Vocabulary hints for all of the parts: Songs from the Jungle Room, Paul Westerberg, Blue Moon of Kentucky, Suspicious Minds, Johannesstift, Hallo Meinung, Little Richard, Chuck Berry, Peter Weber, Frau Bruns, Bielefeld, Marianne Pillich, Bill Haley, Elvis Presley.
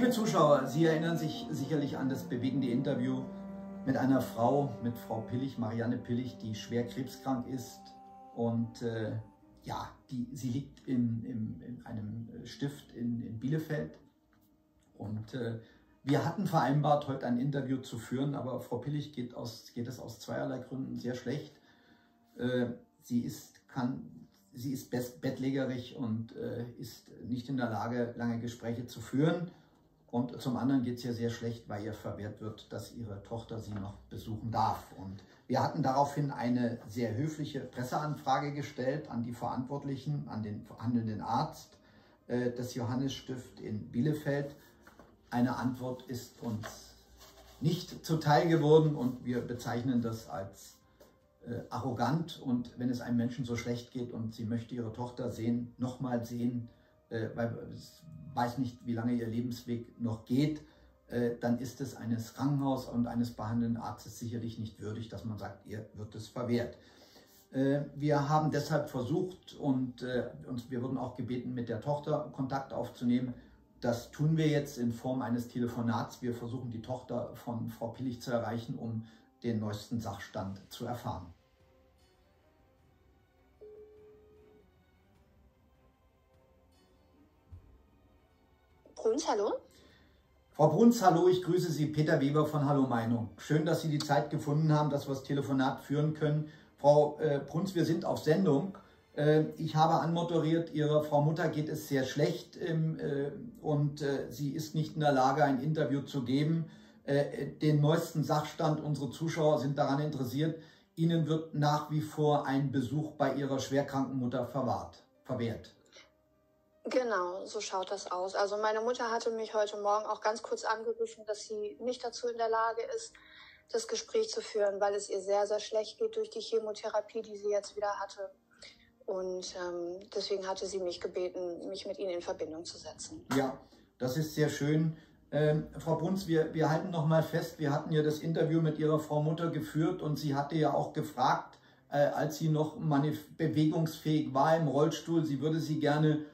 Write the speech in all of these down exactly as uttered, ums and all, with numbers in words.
Liebe Zuschauer, Sie erinnern sich sicherlich an das bewegende Interview mit einer Frau, mit Frau Pillich, Marianne Pillich, die schwer krebskrank ist und äh, ja, die, sie liegt in, in, in einem Stift in, in Bielefeld und äh, wir hatten vereinbart, heute ein Interview zu führen, aber Frau Pillich geht, aus, geht es aus zweierlei Gründen sehr schlecht. Äh, sie ist, kann, sie ist bettlägerig und äh, ist nicht in der Lage, lange Gespräche zu führen. Und zum anderen geht es ihr sehr schlecht, weil ihr verwehrt wird, dass ihre Tochter sie noch besuchen darf. Und wir hatten daraufhin eine sehr höfliche Presseanfrage gestellt an die Verantwortlichen, an den handelnden Arzt äh, des Johannesstift in Bielefeld. Eine Antwort ist uns nicht zuteil geworden und wir bezeichnen das als äh, arrogant. Und wenn es einem Menschen so schlecht geht und sie möchte ihre Tochter sehen, nochmal sehen, äh, weil es weiß nicht, wie lange ihr Lebensweg noch geht, äh, dann ist es eines Krankenhaus und eines behandelnden Arztes sicherlich nicht würdig, dass man sagt, ihr wird es verwehrt. Äh, wir haben deshalb versucht und äh, uns, wir wurden auch gebeten, mit der Tochter Kontakt aufzunehmen. Das tun wir jetzt in Form eines Telefonats. Wir versuchen, die Tochter von Frau Pillich zu erreichen, um den neuesten Sachstand zu erfahren. Bruns, hallo. Frau Bruns, hallo, ich grüße Sie, Peter Weber von Hallo Meinung. Schön, dass Sie die Zeit gefunden haben, dass wir das Telefonat führen können. Frau äh, Bruns, wir sind auf Sendung. Äh, ich habe anmoderiert, Ihrer Frau Mutter geht es sehr schlecht ähm, äh, und äh, sie ist nicht in der Lage, ein Interview zu geben. Äh, den neuesten Sachstand, unsere Zuschauer sind daran interessiert. Ihnen wird nach wie vor ein Besuch bei Ihrer schwerkranken Mutter verwahrt, verwehrt. Genau, so schaut das aus. Also meine Mutter hatte mich heute Morgen auch ganz kurz angerufen, dass sie nicht dazu in der Lage ist, das Gespräch zu führen, weil es ihr sehr, sehr schlecht geht durch die Chemotherapie, die sie jetzt wieder hatte. Und ähm, deswegen hatte sie mich gebeten, mich mit Ihnen in Verbindung zu setzen. Ja, das ist sehr schön. Ähm, Frau Bruns, wir, wir halten noch mal fest, wir hatten ja das Interview mit Ihrer Frau Mutter geführt und sie hatte ja auch gefragt, äh, als sie noch bewegungsfähig war im Rollstuhl, sie würde sie gerne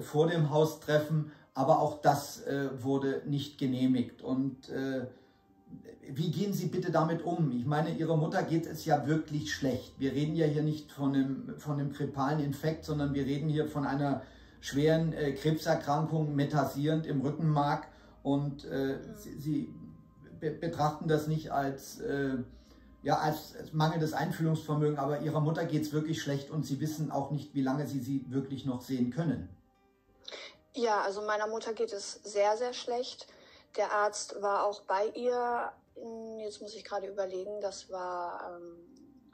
vor dem Haus treffen, aber auch das äh, wurde nicht genehmigt. Und äh, wie gehen Sie bitte damit um? Ich meine, Ihrer Mutter geht es ja wirklich schlecht. Wir reden ja hier nicht von einem, von einem grippalen Infekt, sondern wir reden hier von einer schweren äh, Krebserkrankung, metasierend im Rückenmark. Und äh, Sie, Sie be betrachten das nicht als, äh, ja, als, als mangelndes Einfühlungsvermögen, aber Ihrer Mutter geht es wirklich schlecht und Sie wissen auch nicht, wie lange Sie sie wirklich noch sehen können. Ja, also meiner Mutter geht es sehr, sehr schlecht. Der Arzt war auch bei ihr, jetzt muss ich gerade überlegen, das war ähm,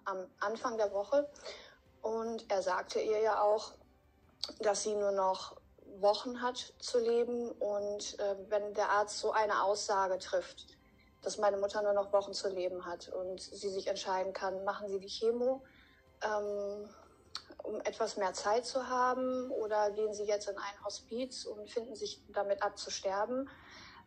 am Anfang der Woche. Und er sagte ihr ja auch, dass sie nur noch Wochen hat zu leben. Und äh, wenn der Arzt so eine Aussage trifft, dass meine Mutter nur noch Wochen zu leben hat und sie sich entscheiden kann, machen sie die Chemo, ähm, um etwas mehr Zeit zu haben, oder gehen sie jetzt in ein Hospiz und finden sich damit ab zu sterben,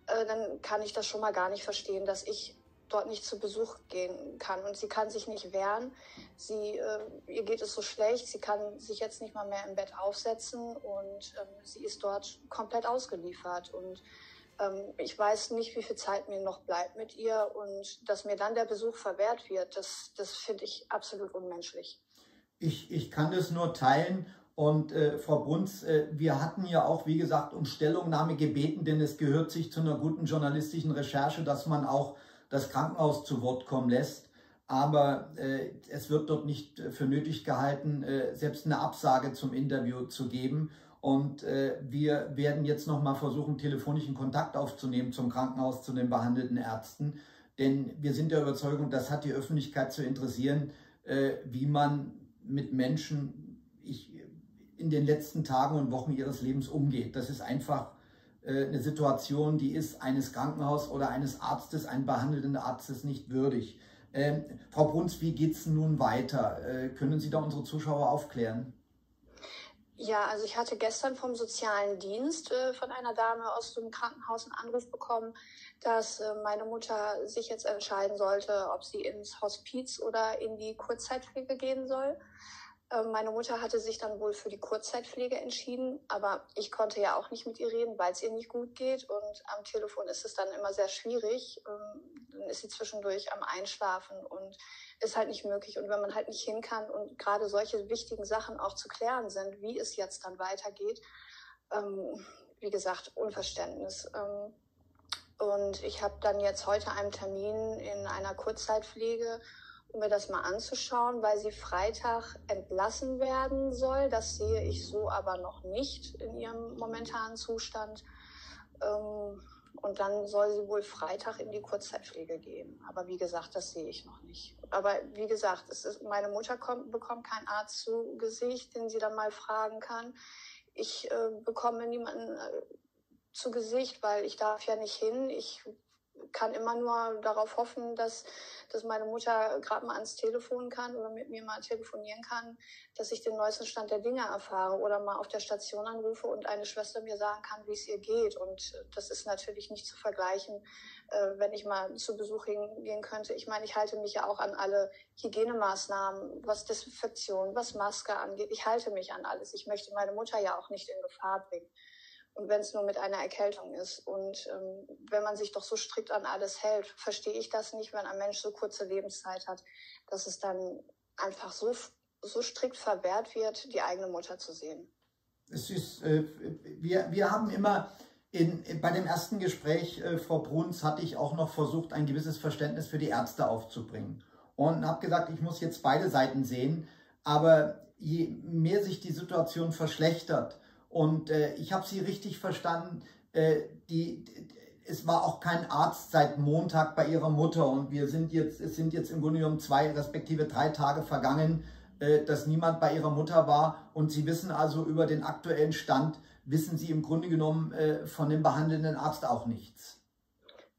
äh, dann kann ich das schon mal gar nicht verstehen, dass ich dort nicht zu Besuch gehen kann. Und sie kann sich nicht wehren, sie, äh, ihr geht es so schlecht, sie kann sich jetzt nicht mal mehr im Bett aufsetzen und äh, sie ist dort komplett ausgeliefert. Und ich weiß nicht, wie viel Zeit mir noch bleibt mit ihr, und dass mir dann der Besuch verwehrt wird, das, das finde ich absolut unmenschlich. Ich, ich kann das nur teilen. Und äh, Frau Bruns, äh, wir hatten ja auch, wie gesagt, um Stellungnahme gebeten, denn es gehört sich zu einer guten journalistischen Recherche, dass man auch das Krankenhaus zu Wort kommen lässt. Aber äh, es wird dort nicht für nötig gehalten, äh, selbst eine Absage zum Interview zu geben. Und äh, wir werden jetzt nochmal versuchen, telefonischen Kontakt aufzunehmen zum Krankenhaus, zu den behandelten Ärzten. Denn wir sind der Überzeugung, das hat die Öffentlichkeit zu interessieren, äh, wie man mit Menschen ich, in den letzten Tagen und Wochen ihres Lebens umgeht. Das ist einfach äh, eine Situation, die ist eines Krankenhaus oder eines Arztes, einen behandelnden Arztes nicht würdig. Ähm, Frau Bruns, wie geht es nun weiter? Äh, können Sie da unsere Zuschauer aufklären? Ja, also ich hatte gestern vom sozialen Dienst äh, von einer Dame aus dem Krankenhaus einen Anruf bekommen, dass äh, meine Mutter sich jetzt entscheiden sollte, ob sie ins Hospiz oder in die Kurzzeitpflege gehen soll. Meine Mutter hatte sich dann wohl für die Kurzzeitpflege entschieden, aber ich konnte ja auch nicht mit ihr reden, weil es ihr nicht gut geht. Und am Telefon ist es dann immer sehr schwierig. Dann ist sie zwischendurch am Einschlafen und ist halt nicht möglich. Und wenn man halt nicht hin kann und gerade solche wichtigen Sachen auch zu klären sind, wie es jetzt dann weitergeht, wie gesagt, Unverständnis. Und ich habe dann jetzt heute einen Termin in einer Kurzzeitpflege, um mir das mal anzuschauen, weil sie Freitag entlassen werden soll. Das sehe ich so aber noch nicht in ihrem momentanen Zustand. Und dann soll sie wohl Freitag in die Kurzzeitpflege gehen. Aber wie gesagt, das sehe ich noch nicht. Aber wie gesagt, es ist, meine Mutter kommt, bekommt keinen Arzt zu Gesicht, den sie dann mal fragen kann. Ich äh, bekomme niemanden äh, zu Gesicht, weil ich darf ja nicht hin. Ich kann immer nur darauf hoffen, dass, dass meine Mutter gerade mal ans Telefon kann oder mit mir mal telefonieren kann, dass ich den neuesten Stand der Dinge erfahre oder mal auf der Station anrufe und eine Schwester mir sagen kann, wie es ihr geht. Und das ist natürlich nicht zu vergleichen, äh, wenn ich mal zu Besuch hingehen könnte. Ich meine, ich halte mich ja auch an alle Hygienemaßnahmen, was Desinfektion, was Maske angeht. Ich halte mich an alles. Ich möchte meine Mutter ja auch nicht in Gefahr bringen. Und wenn es nur mit einer Erkältung ist. Und ähm, wenn man sich doch so strikt an alles hält, verstehe ich das nicht, wenn ein Mensch so kurze Lebenszeit hat, dass es dann einfach so, so strikt verwehrt wird, die eigene Mutter zu sehen. Es ist, äh, wir, wir haben immer, in, bei dem ersten Gespräch, äh, Frau Bruns, hatte ich auch noch versucht, ein gewisses Verständnis für die Ärzte aufzubringen. Und habe gesagt, ich muss jetzt beide Seiten sehen. Aber je mehr sich die Situation verschlechtert, und äh, ich habe sie richtig verstanden, äh, die, die, es war auch kein Arzt seit Montag bei ihrer Mutter und wir sind jetzt, es sind jetzt im Grunde genommen zwei respektive drei Tage vergangen, äh, dass niemand bei ihrer Mutter war und sie wissen also über den aktuellen Stand, wissen sie im Grunde genommen äh, von dem behandelnden Arzt auch nichts.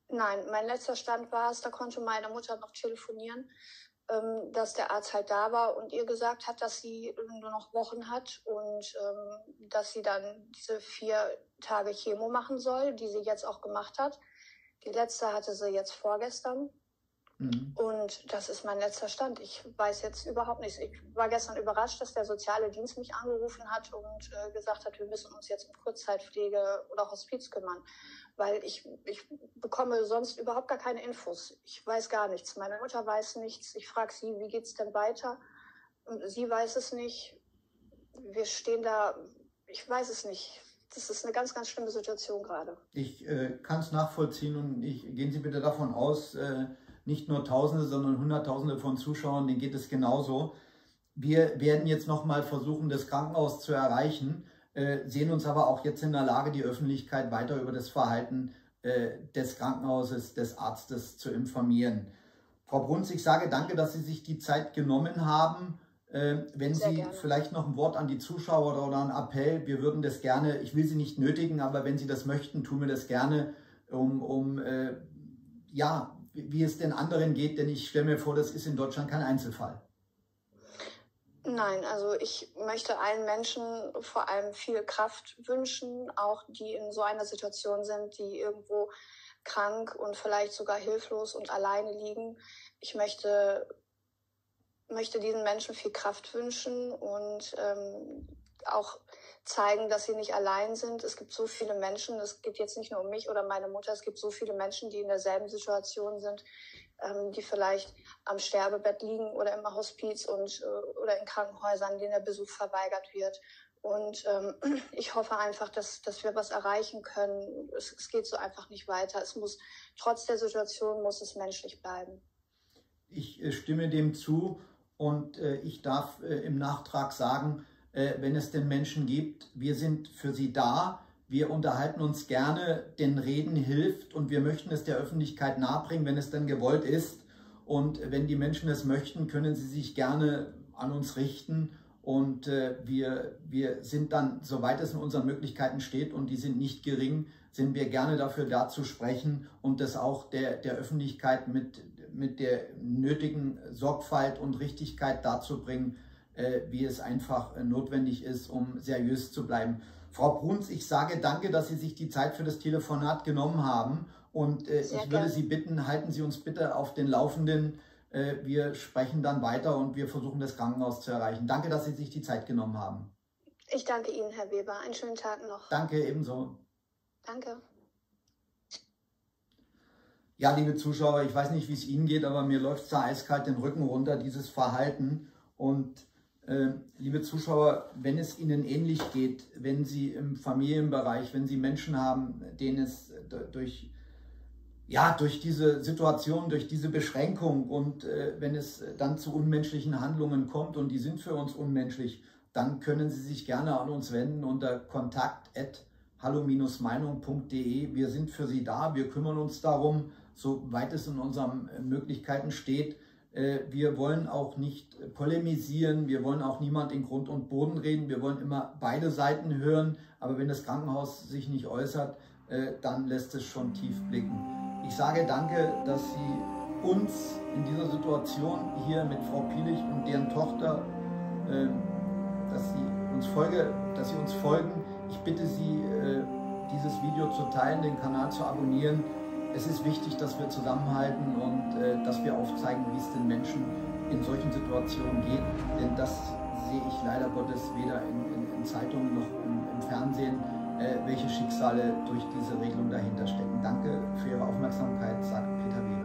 Nein, mein letzter Stand war es, da konnte meine Mutter noch telefonieren, dass der Arzt halt da war und ihr gesagt hat, dass sie nur noch Wochen hat und ähm, dass sie dann diese vier Tage Chemo machen soll, die sie jetzt auch gemacht hat. Die letzte hatte sie jetzt vorgestern. Mhm. Und das ist mein letzter Stand. Ich weiß jetzt überhaupt nichts. Ich war gestern überrascht, dass der soziale Dienst mich angerufen hat und äh, gesagt hat, wir müssen uns jetzt um Kurzzeitpflege oder Hospiz kümmern. Weil ich, ich bekomme sonst überhaupt gar keine Infos. Ich weiß gar nichts. Meine Mutter weiß nichts. Ich frage sie, wie geht's denn weiter? Sie weiß es nicht. Wir stehen da, ich weiß es nicht. Das ist eine ganz, ganz schlimme Situation gerade. Ich äh, kann es nachvollziehen und ich, gehen Sie bitte davon aus, äh, nicht nur Tausende, sondern Hunderttausende von Zuschauern, denen geht es genauso. Wir werden jetzt nochmal versuchen, das Krankenhaus zu erreichen. Äh, sehen uns aber auch jetzt in der Lage, die Öffentlichkeit weiter über das Verhalten äh, des Krankenhauses, des Arztes zu informieren. Frau Bruns, ich sage danke, dass Sie sich die Zeit genommen haben. Äh, wenn Sehr Sie gerne. Vielleicht noch ein Wort an die Zuschauer oder, oder einen Appell, wir würden das gerne, ich will Sie nicht nötigen, aber wenn Sie das möchten, tun wir das gerne, um, um äh, ja, wie es den anderen geht, denn ich stelle mir vor, das ist in Deutschland kein Einzelfall. Nein, also ich möchte allen Menschen vor allem viel Kraft wünschen, auch die in so einer Situation sind, die irgendwo krank und vielleicht sogar hilflos und alleine liegen. Ich möchte, möchte diesen Menschen viel Kraft wünschen und ähm, auch zeigen, dass sie nicht allein sind. Es gibt so viele Menschen, es geht jetzt nicht nur um mich oder meine Mutter, es gibt so viele Menschen, die in derselben Situation sind, die vielleicht am Sterbebett liegen oder im Hospiz und, oder in Krankenhäusern, denen der Besuch verweigert wird. Und ähm, ich hoffe einfach, dass, dass wir was erreichen können. Es, es geht so einfach nicht weiter. Es muss, trotz der Situation muss es menschlich bleiben. Ich äh, stimme dem zu und äh, ich darf äh, im Nachtrag sagen, äh, wenn es den Menschen gibt, wir sind für sie da. Wir unterhalten uns gerne, denn Reden hilft und wir möchten es der Öffentlichkeit nahebringen, wenn es denn gewollt ist. Und wenn die Menschen es möchten, können sie sich gerne an uns richten und äh, wir, wir sind dann, soweit es in unseren Möglichkeiten steht und die sind nicht gering, sind wir gerne dafür da zu sprechen und das auch der, der Öffentlichkeit mit, mit der nötigen Sorgfalt und Richtigkeit darzubringen, äh, wie es einfach notwendig ist, um seriös zu bleiben. Frau Bruns, ich sage danke, dass Sie sich die Zeit für das Telefonat genommen haben und äh, ich würde Sie bitten, halten Sie uns bitte auf den Laufenden, Äh, wir sprechen dann weiter und wir versuchen, das Krankenhaus zu erreichen. Danke, dass Sie sich die Zeit genommen haben. Ich danke Ihnen, Herr Weber. Einen schönen Tag noch. Danke, ebenso. Danke. Ja, liebe Zuschauer, ich weiß nicht, wie es Ihnen geht, aber mir läuft es da eiskalt den Rücken runter, dieses Verhalten. Und äh, liebe Zuschauer, wenn es Ihnen ähnlich geht, wenn Sie im Familienbereich, wenn Sie Menschen haben, denen es durch, ja, durch diese Situation, durch diese Beschränkung und äh, wenn es dann zu unmenschlichen Handlungen kommt und die sind für uns unmenschlich, dann können Sie sich gerne an uns wenden unter kontakt at hallo Bindestrich meinung punkt de. Wir sind für Sie da, wir kümmern uns darum, soweit es in unseren Möglichkeiten steht. Wir wollen auch nicht polemisieren, wir wollen auch niemand in Grund und Boden reden, wir wollen immer beide Seiten hören, aber wenn das Krankenhaus sich nicht äußert, dann lässt es schon tief blicken. Ich sage danke, dass Sie uns in dieser Situation hier mit Frau Pillich und deren Tochter, dass Sie uns folge, dass Sie uns folgen. Ich bitte Sie, dieses Video zu teilen, den Kanal zu abonnieren. Es ist wichtig, dass wir zusammenhalten und dass wir aufzeigen, wie es den Menschen in solchen Situationen geht. Denn das sehe ich leider Gottes weder in, in, in Zeitungen noch im, im Fernsehen, welche Schicksale durch diese Regelung dahinter stecken. Danke für Ihre Aufmerksamkeit, sagt Peter Weber.